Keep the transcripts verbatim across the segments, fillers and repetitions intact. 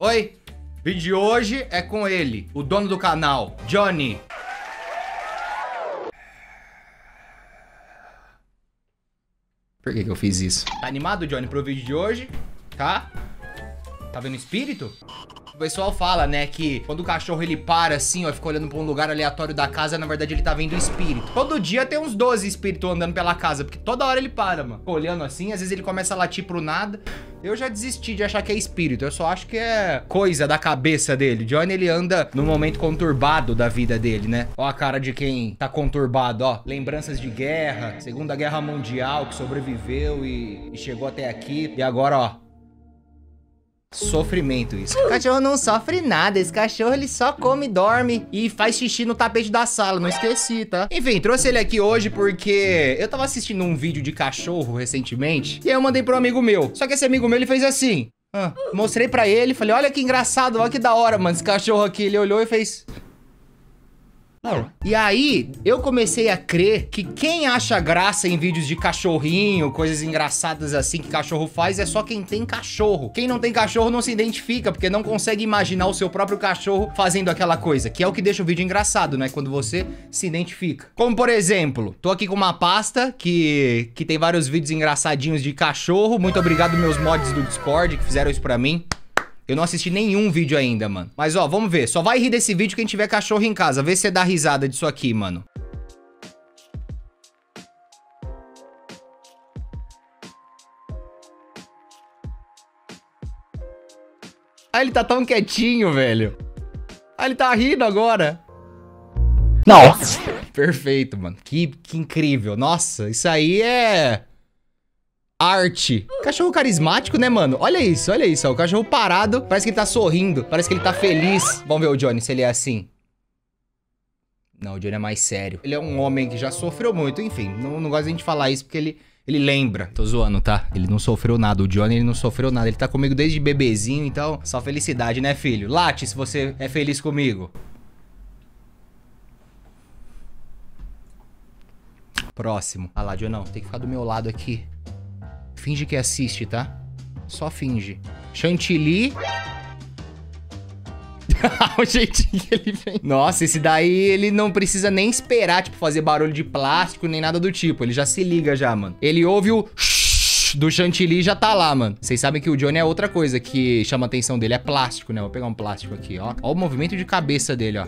Oi, o vídeo de hoje é com ele, o dono do canal, Johnny. Por que que eu fiz isso? Tá animado, Johnny, pro vídeo de hoje? Tá? Tá vendo o espírito? O pessoal fala, né, que quando o cachorro ele para assim, ó, fica olhando pra um lugar aleatório da casa, na verdade ele tá vendo o espírito. Todo dia tem uns doze espíritos andando pela casa, porque toda hora ele para, mano. Fica olhando assim, às vezes ele começa a latir pro nada. Eu já desisti de achar que é espírito, eu só acho que é coisa da cabeça dele. Johnny, ele anda num momento conturbado da vida dele, né? Ó a cara de quem tá conturbado, ó. Lembranças de guerra, Segunda Guerra Mundial, que sobreviveu e, e chegou até aqui. E agora, ó. Sofrimento isso. O cachorro não sofre nada. Esse cachorro, ele só come, dorme e faz xixi no tapete da sala. Não esqueci, tá? Enfim, trouxe ele aqui hoje porque eu tava assistindo um vídeo de cachorro recentemente e aí eu mandei pro amigo meu. Só que esse amigo meu, ele fez assim. Ah, mostrei pra ele, falei, olha que engraçado, olha que da hora, mano. Esse cachorro aqui, ele olhou e fez... E aí, eu comecei a crer que quem acha graça em vídeos de cachorrinho, coisas engraçadas assim que cachorro faz, é só quem tem cachorro. Quem não tem cachorro não se identifica, porque não consegue imaginar o seu próprio cachorro fazendo aquela coisa, que é o que deixa o vídeo engraçado, né? Quando você se identifica. Como, por exemplo, tô aqui com uma pasta que, que tem vários vídeos engraçadinhos de cachorro. Muito obrigado meus mods do Discord que fizeram isso pra mim. Eu não assisti nenhum vídeo ainda, mano. Mas, ó, vamos ver. Só vai rir desse vídeo quem tiver cachorro em casa. Vê se você dá risada disso aqui, mano. Ah, ele tá tão quietinho, velho. Ah, ele tá rindo agora. Nossa! Perfeito, mano. Que, que incrível. Nossa, isso aí é... arte. Cachorro carismático, né, mano? Olha isso, olha isso. Ó. O cachorro parado. Parece que ele tá sorrindo. Parece que ele tá feliz. Vamos ver o Johnny, se ele é assim. Não, o Johnny é mais sério. Ele é um homem que já sofreu muito. Enfim, não, não gosto de a gente falar isso porque ele, ele lembra. Tô zoando, tá? Ele não sofreu nada. O Johnny, ele não sofreu nada. Ele tá comigo desde bebezinho, então... só felicidade, né, filho? Late se você é feliz comigo. Próximo. Ah lá, Johnão. Tem que ficar do meu lado aqui. Finge que assiste, tá? Só finge. Chantilly. O jeitinho que ele vem. Nossa, esse daí ele não precisa nem esperar, tipo, fazer barulho de plástico nem nada do tipo. Ele já se liga já, mano. Ele ouve o shhh do chantilly e já tá lá, mano. Vocês sabem que o Johnny é outra coisa que chama a atenção dele. É plástico, né? Vou pegar um plástico aqui, ó. Ó o movimento de cabeça dele, ó.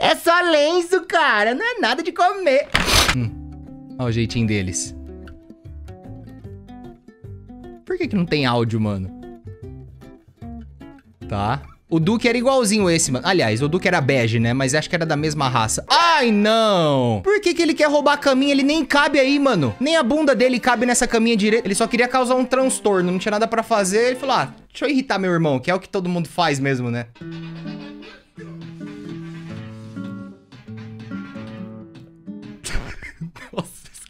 É só lenço, cara. Não é nada de comer. Hum. Olha o jeitinho deles. Por que que não tem áudio, mano? Tá. O Duke era igualzinho esse, mano. Aliás, o Duke era bege, né? Mas acho que era da mesma raça. Ai, não! Por que que ele quer roubar a caminha? Ele nem cabe aí, mano. Nem a bunda dele cabe nessa caminha direita. Ele só queria causar um transtorno. Não tinha nada pra fazer. Ele falou, ah, deixa eu irritar meu irmão, que é o que todo mundo faz mesmo, né?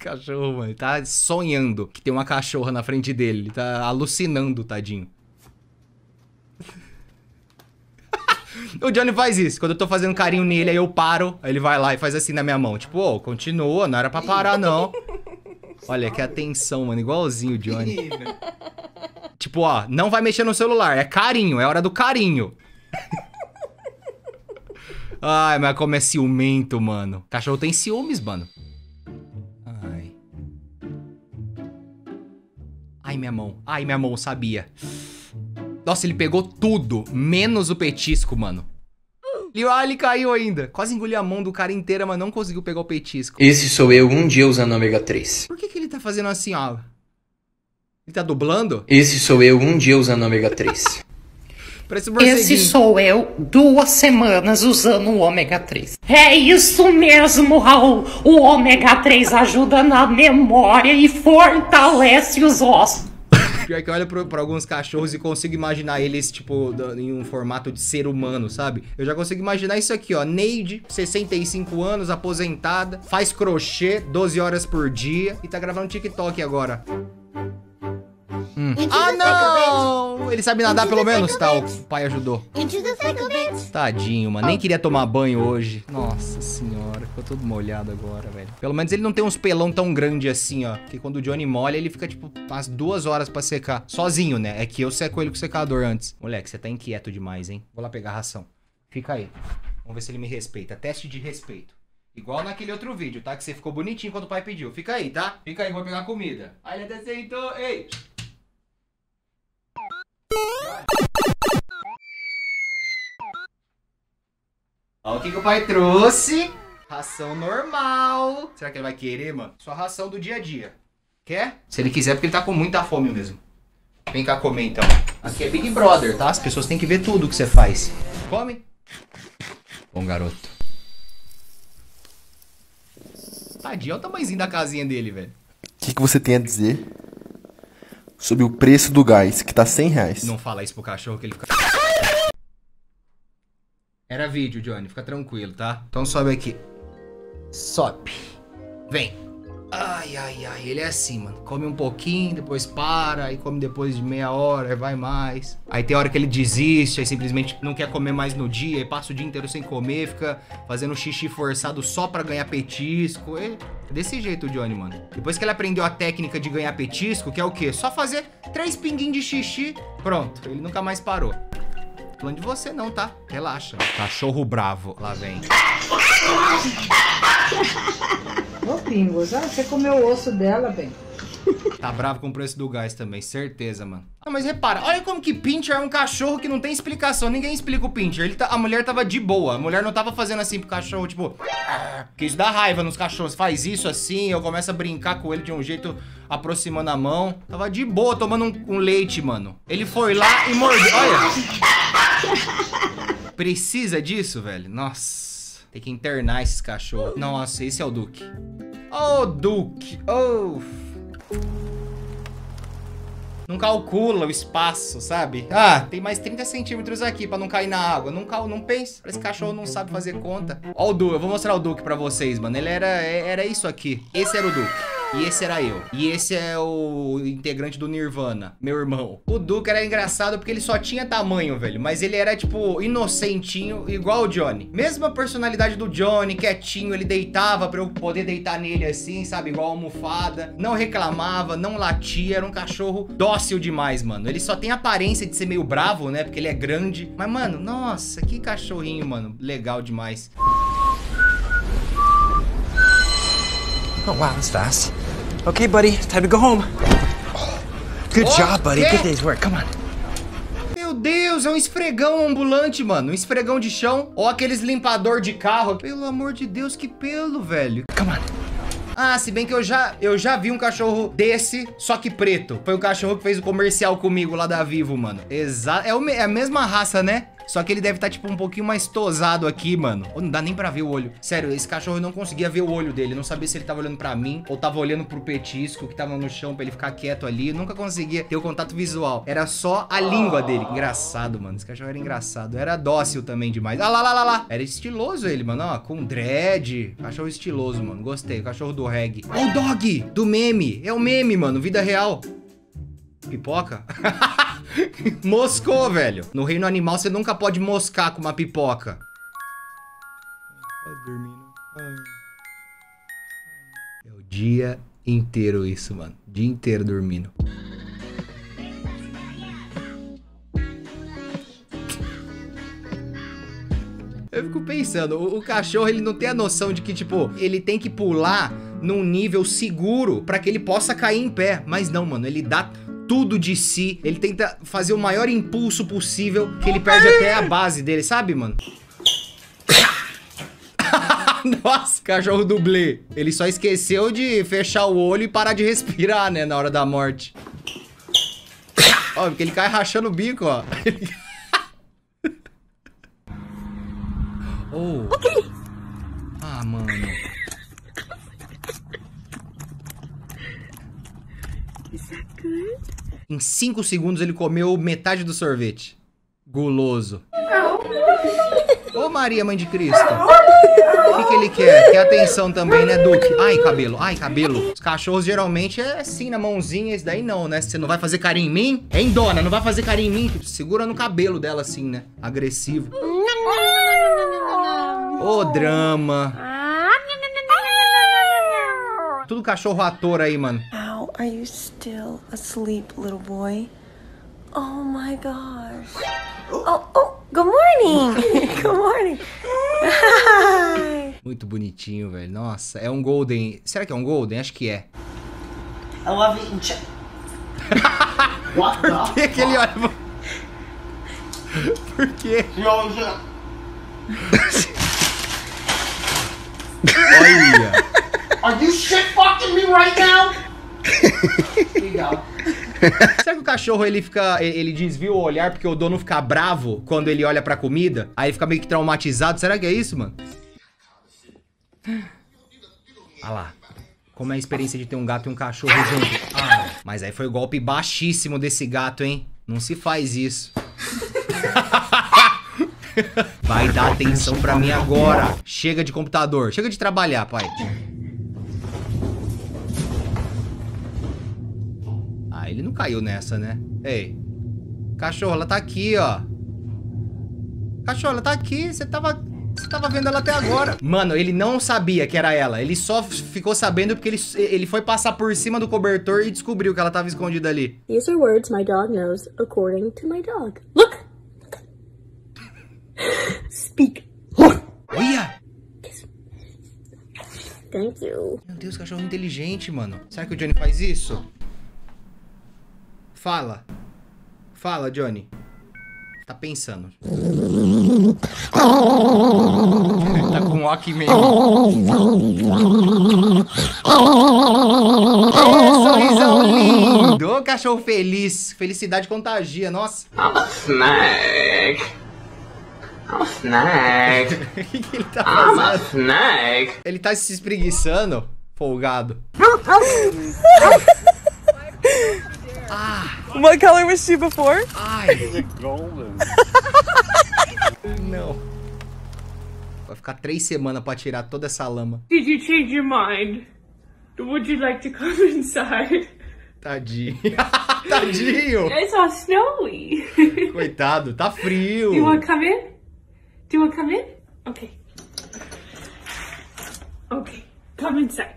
Cachorro, mano, ele tá sonhando que tem uma cachorra na frente dele. Ele tá alucinando, tadinho. O Johnny faz isso. Quando eu tô fazendo carinho nele, aí eu paro. Aí ele vai lá e faz assim na minha mão. Tipo, ô, oh, continua, não era pra parar, não. Olha, que atenção, mano. Igualzinho o Johnny. Tipo, ó, não vai mexer no celular. É carinho, é hora do carinho. Ai, mas como é ciumento, mano. Cachorro tem ciúmes, mano. Ai, minha mão. Ai, minha mão, sabia. Nossa, ele pegou tudo, menos o petisco, mano. Ele, ah, ele caiu ainda. Quase engoliu a mão do cara inteira, mas não conseguiu pegar o petisco. Esse sou eu um dia usando ômega três. Por que que ele tá fazendo assim, ó? Ele tá dublando? Esse sou eu um dia usando ômega três. Parece um Esse sou eu duas semanas usando o ômega três. É isso mesmo, Raul. O ômega três ajuda na memória e fortalece os ossos. Pior que eu olho pra, pra alguns cachorros e consigo imaginar eles, tipo, em um formato de ser humano, sabe? Eu já consigo imaginar isso aqui, ó. Neide, sessenta e cinco anos, aposentada, faz crochê doze horas por dia e tá gravando TikTok agora. Hum. Ah, não! Ele sabe nadar pelo menos? Tá, o pai ajudou. Tadinho, mano. Nem queria tomar banho hoje. Nossa senhora, ficou todo molhado agora, velho. Pelo menos ele não tem uns pelão tão grande assim, ó. Porque quando o Johnny molha, ele fica, tipo, umas duas horas pra secar. Sozinho, né? É que eu seco ele com o secador antes. Moleque, você tá inquieto demais, hein? Vou lá pegar a ração. Fica aí. Vamos ver se ele me respeita. Teste de respeito. Igual naquele outro vídeo, tá? Que você ficou bonitinho quando o pai pediu. Fica aí, tá? Fica aí, vou pegar comida. Aí ele até sentou. Ei! Olha o que, que o pai trouxe. Ração normal. Será que ele vai querer, mano? Só ração do dia a dia. Quer? Se ele quiser, porque ele tá com muita fome mesmo. Vem cá comer, então. Aqui é Big Brother, tá? As pessoas têm que ver tudo que você faz. Come. Bom garoto. Tadinho, olha o tamanhozinho da casinha dele, velho. O que, que você tem a dizer sobre o preço do gás, que tá cem reais? Não fala isso pro cachorro que ele fica... Era vídeo, Johnny. Fica tranquilo, tá? Então sobe aqui. Sobe. Vem. Ai, ai, ai. Ele é assim, mano. Come um pouquinho, depois para. Aí come depois de meia hora, aí vai mais. Aí tem hora que ele desiste, aí simplesmente não quer comer mais no dia. Aí passa o dia inteiro sem comer, fica fazendo xixi forçado só pra ganhar petisco. E é desse jeito o Johnny, mano. Depois que ele aprendeu a técnica de ganhar petisco, que é o quê? Só fazer três pinguinhos de xixi. Pronto. Ele nunca mais parou. Plano de você não, tá? Relaxa. Cachorro bravo. Lá vem. Ô, Pingos, ah, você comeu o osso dela, bem. Tá bravo com o preço do gás também, certeza, mano. Não, mas repara, olha como que Pincher é um cachorro que não tem explicação. Ninguém explica o Pincher. Ele tá, a mulher tava de boa. A mulher não tava fazendo assim pro cachorro, tipo... Porque isso dá raiva nos cachorros. Faz isso assim, eu começo a brincar com ele de um jeito... Aproximando a mão. Tava de boa, tomando um, um leite, mano. Ele foi lá e mordeu. Olha. Precisa disso, velho? Nossa. Tem que internar esses cachorros. Nossa, esse é o Duke. Ô, Duke. Ô... Não calcula o espaço, sabe? Ah, tem mais trinta centímetros aqui pra não cair na água. Não, cal... não pensa. Esse cachorro não sabe fazer conta. Ó o Duke, eu vou mostrar o Duke pra vocês, mano. Ele era, era isso aqui. Esse era o Duke. E esse era eu. E esse é o integrante do Nirvana, meu irmão. O Duke era engraçado porque ele só tinha tamanho, velho. Mas ele era, tipo, inocentinho, igual o Johnny. Mesma personalidade do Johnny, quietinho. Ele deitava pra eu poder deitar nele assim, sabe? Igual almofada. Não reclamava, não latia. Era um cachorro dócil demais, mano. Ele só tem a aparência de ser meio bravo, né? Porque ele é grande. Mas, mano, nossa, que cachorrinho, mano. Legal demais. Oh, wow, that's fast. Okay, buddy, time to go home. Oh, good oh, job, buddy. Yeah. Good day's work. Come on. Meu Deus, é um esfregão ambulante, mano. Um esfregão de chão ou aqueles limpador de carro. Pelo amor de Deus, que pelo, velho. Come on. Ah, se bem que eu já, eu já vi um cachorro desse, só que preto. Foi o cachorro que fez o comercial comigo lá da Vivo, mano. Exato. É, é a mesma raça, né? Só que ele deve estar, tá, tipo, um pouquinho mais tosado aqui, mano. Ou não dá nem pra ver o olho. Sério, esse cachorro eu não conseguia ver o olho dele. Eu não sabia se ele tava olhando pra mim ou tava olhando pro petisco que tava no chão pra ele ficar quieto ali. Eu nunca conseguia ter o contato visual. Era só a língua dele. Engraçado, mano. Esse cachorro era engraçado. Era dócil também demais. Ah lá, lá, lá, lá. Era estiloso ele, mano. Ó, com dread. Cachorro estiloso, mano. Gostei. Cachorro do reggae. É o dog do meme. É o meme, mano. Vida real. Pipoca? Moscou, velho. No reino animal, você nunca pode moscar com uma pipoca. É o dia inteiro isso, mano. Dia inteiro dormindo. Eu fico pensando, o, o cachorro, ele não tem a noção de que, tipo, ele tem que pular num nível seguro pra que ele possa cair em pé. Mas não, mano, ele dá... tudo de si, ele tenta fazer o maior impulso possível, que ele perde até a base dele, sabe, mano? Nossa, cachorro dublê. Ele só esqueceu de fechar o olho e parar de respirar, né, na hora da morte. Ó, porque ele cai rachando o bico, ó. Oh. Okay. Ah, mano. Is that good? Em cinco segundos, ele comeu metade do sorvete. Guloso. Ô, Maria, Mãe de Cristo. O que, que ele quer? Quer atenção também, né, Duke? Ai, cabelo, ai, cabelo. Os cachorros geralmente é assim, na mãozinha. Esse daí não, né? Você não vai fazer carinho em mim? É em dona, não vai fazer carinho em mim. Segura no cabelo dela assim, né? Agressivo. Ô, drama. Tudo cachorro ator aí, mano. How are you still asleep, little boy? Oh, my gosh. Oh, oh, good morning. Good morning. Hi. Muito bonitinho, velho. Nossa, é um golden. Será que é um golden? Acho que é. I love it. What Por que que ele olha... Por quê? Olha. Are you shit fucking me right now? Legal. Será que o cachorro, ele fica, ele desvia o olhar porque o dono fica bravo quando ele olha pra comida? Aí fica meio que traumatizado. Será que é isso, mano? Olha lá. Como é a experiência de ter um gato e um cachorro junto. Ah, mas aí foi o golpe baixíssimo desse gato, hein? Não se faz isso. Vai dar atenção pra mim agora. Chega de computador. Chega de trabalhar, pai. Ele não caiu nessa, né? Ei. Cachorro, ela tá aqui, ó. Cachorro, ela tá aqui. Você tava, você tava vendo ela até agora. Mano, ele não sabia que era ela. Ele só ficou sabendo porque ele, ele foi passar por cima do cobertor e descobriu que ela tava escondida ali. These are words my dog knows according to my dog. Look! Speak. Olha! Thank you. Meu Deus, cachorro inteligente, mano. Será que o Johnny faz isso? Fala. Fala, Johnny. Tá pensando. Tá com walkie mesmo. Sorrisão lindo. Ô, cachorro feliz. Felicidade contagia, nossa. I'm a snake. I'm a snake. O que, que ele tá fazendo? I'm a snake. Ele tá se espreguiçando, folgado. Ah. What color was she before? Ai. Golden. Não. Vai ficar três semanas pra tirar toda essa lama. Did you change your mind? Would you like to come inside? Tadinho. Tadinho. It's all snowy. Coitado, tá frio. Do you want to come in? Do you want to come in? Okay. Okay, come inside.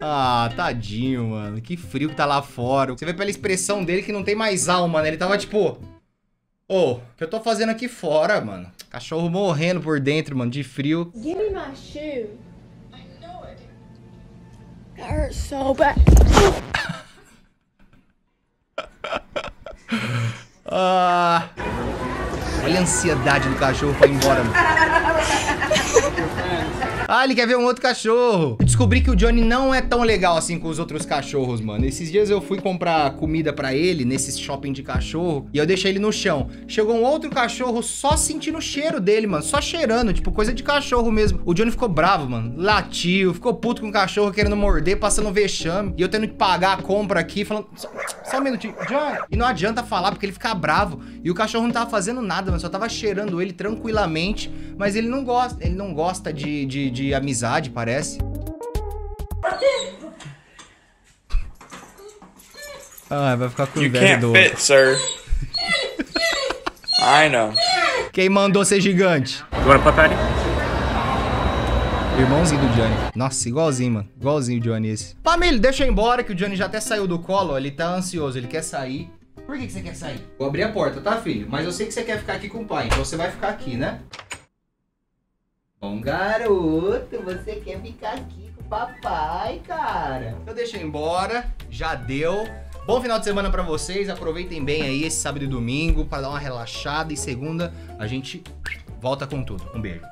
Ah, tadinho, mano. Que frio que tá lá fora. Você vê pela expressão dele que não tem mais alma, né? Ele tava tipo... Ô, oh, o que eu tô fazendo aqui fora, mano? Cachorro morrendo por dentro, mano, de frio. Give me my shoe. I know it. It hurts so bad. Ah, olha a ansiedade do cachorro pra ir embora, mano. Ah, ele quer ver um outro cachorro. Eu descobri que o Johnny não é tão legal assim com os outros cachorros, mano. Esses dias eu fui comprar comida pra ele, nesse shopping de cachorro, e eu deixei ele no chão. Chegou um outro cachorro só sentindo o cheiro dele, mano. Só cheirando, tipo, coisa de cachorro mesmo. O Johnny ficou bravo, mano. Latiu, ficou puto com o cachorro querendo morder, passando vexame. E eu tendo que pagar a compra aqui, falando... Só, só um minutinho, Johnny. E não adianta falar, porque ele fica bravo. E o cachorro não tava fazendo nada, mano. Só tava cheirando ele tranquilamente. Mas ele não gosta, ele não gosta de... de, de De amizade, parece. Ah, vai ficar com o velho do outro. I know. Quem mandou ser gigante? Agora papai. Irmãozinho do Johnny. Nossa, igualzinho, mano. Igualzinho o Johnny esse. Família, deixa eu ir embora que o Johnny já até saiu do colo. Ele tá ansioso, ele quer sair. Por que que você quer sair? Vou abrir a porta, tá, filho? Mas eu sei que você quer ficar aqui com o pai, então você vai ficar aqui, né? Bom garoto, você quer ficar aqui com o papai, cara? Eu deixei embora, já deu. Bom final de semana pra vocês, aproveitem bem aí esse sábado e domingo pra dar uma relaxada e segunda a gente volta com tudo. Um beijo.